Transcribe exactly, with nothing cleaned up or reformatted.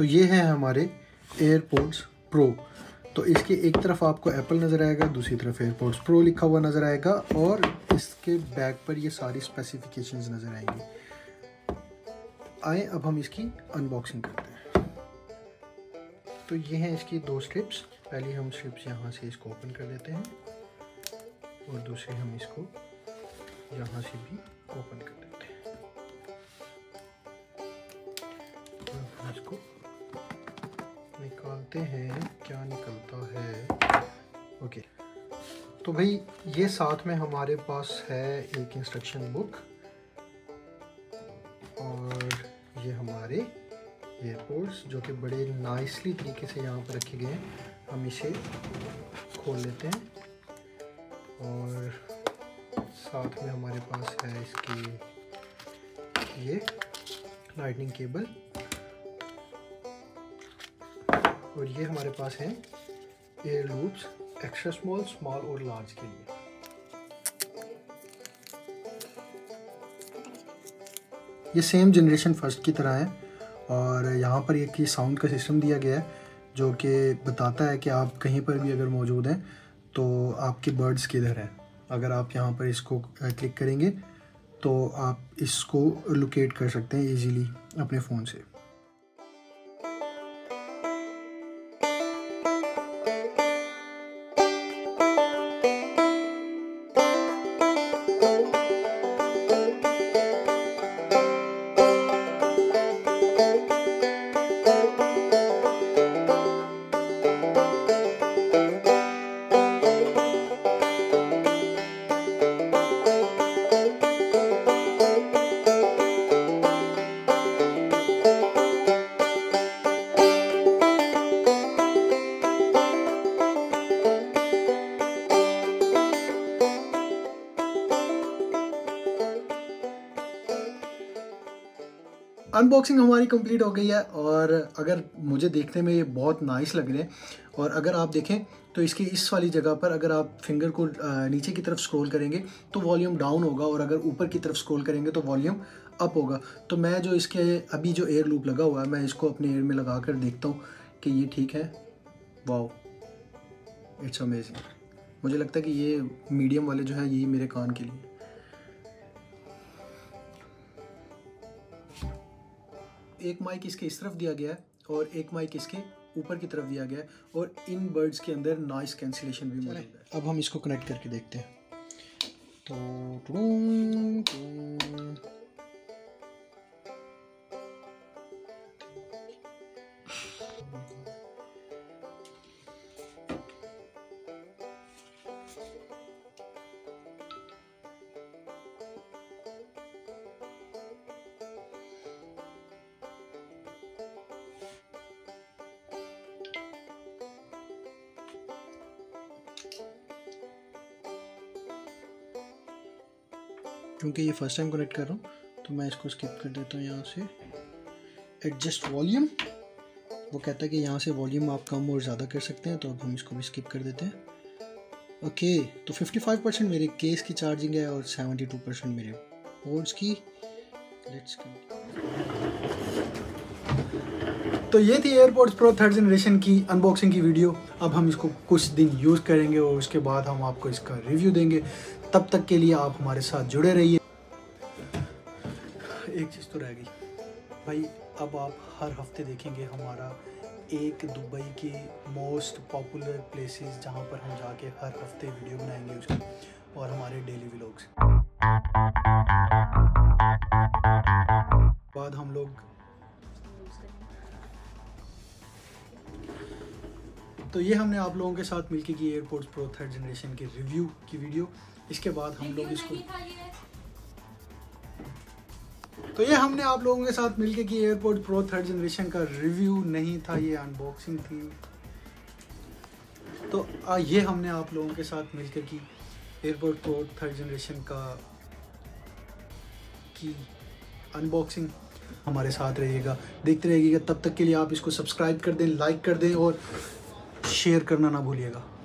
तो ये है हमारे एयरपॉड्स प्रो। तो इसके एक तरफ आपको एप्पल नज़र आएगा, दूसरी तरफ एयरपॉड्स प्रो लिखा हुआ नज़र आएगा और इसके बैक पर ये सारी स्पेसिफिकेशंस नज़र आएंगी। आए अब हम इसकी अनबॉक्सिंग करते हैं। तो ये हैं इसकी दो स्ट्रिप्स, पहली हम स्ट्रिप्स यहाँ से इसको ओपन कर देते हैं और दूसरी हम इसको यहाँ से भी ओपन कर देते हैं। तो इसको निकालते हैं, क्या निकलता है। ओके, तो भाई ये साथ में हमारे पास है एक इंस्ट्रक्शन बुक और ये हमारे एयरपॉड्स जो कि बड़े नाइसली तरीके से यहाँ पर रखे गए हैं। हम इसे खोल लेते हैं और साथ में हमारे पास है इसकी ये लाइटनिंग केबल और ये हमारे पास हैं air loops extra small, small और लार्ज के लिए। ये सेम जनरेशन फर्स्ट की तरह है और यहाँ पर एक ही साउंड का सिस्टम दिया गया है जो कि बताता है कि आप कहीं पर भी अगर मौजूद हैं तो आपके बर्ड्स किधर हैं। अगर आप यहाँ पर इसको क्लिक करेंगे तो आप इसको लोकेट कर सकते हैं इजीली अपने फ़ोन से। अनबॉक्सिंग हमारी कंप्लीट हो गई है और अगर मुझे देखने में ये बहुत नाइस लग रहे हैं और अगर आप देखें तो इसकी इस वाली जगह पर अगर आप फिंगर को नीचे की तरफ स्क्रॉल करेंगे तो वॉल्यूम डाउन होगा और अगर ऊपर की तरफ स्क्रॉल करेंगे तो वॉल्यूम अप होगा। तो मैं जो इसके अभी जो एयर लूप लगा हुआ है मैं इसको अपने एयर में लगा कर देखता हूँ कि ये ठीक है। Wow, it's amazing. मुझे लगता है कि ये मीडियम वाले जो है यही मेरे कान के लिए। एक माइक इसके इस तरफ दिया गया है और एक माइक इसके ऊपर की तरफ दिया गया है और इन बर्ड्स के अंदर नॉइस कैंसिलेशन भी मौजूद है। अब हम इसको कनेक्ट करके देखते हैं। तो टुडुं, टुडुं। क्योंकि ये फर्स्ट टाइम कनेक्ट कर रहा हूँ तो मैं इसको स्किप कर देता हूँ। यहाँ से एडजस्ट वॉल्यूम, वो कहता है कि यहाँ से वॉल्यूम आप कम और ज़्यादा कर सकते हैं तो अब हम इसको भी स्किप कर देते हैं। ओके, तो पचपन परसेंट मेरे केस की चार्जिंग है और बहत्तर परसेंट मेरे पोर्ट्स की। लेट्स तो ये थी एयरपॉड्स प्रो थर्ड जनरेशन की अनबॉक्सिंग की वीडियो। अब हम इसको कुछ दिन यूज़ करेंगे और उसके बाद हम आपको इसका रिव्यू देंगे। तब तक के लिए आप हमारे साथ जुड़े रहिए। एक चीज़ तो रह गई भाई, अब आप हर हफ्ते देखेंगे हमारा एक दुबई के मोस्ट पॉपुलर प्लेसेस जहां पर हम जाके हर हफ्ते वीडियो बनाएंगे उसकी और हमारे डेली व्लॉग्स। बाद हम लोग तो ये हमने आप लोगों के साथ मिलके की एयरपॉड्स प्रो थर्ड जनरेशन के रिव्यू की वीडियो। इसके बाद हम लोग इसको तो ये हमने आप लोगों के साथ मिलके की एयरपॉड्स प्रो थर्ड जनरेशन का रिव्यू नहीं था, ये अनबॉक्सिंग थी। तो ये हमने आप लोगों के साथ मिलके की एयरपॉड्स प्रो थर्ड जनरेशन का की अनबॉक्सिंग। हमारे साथ रहिएगा, देखते रहिएगा। तब तक के लिए आप इसको सब्सक्राइब कर दें, लाइक कर दें और शेयर करना ना भूलिएगा।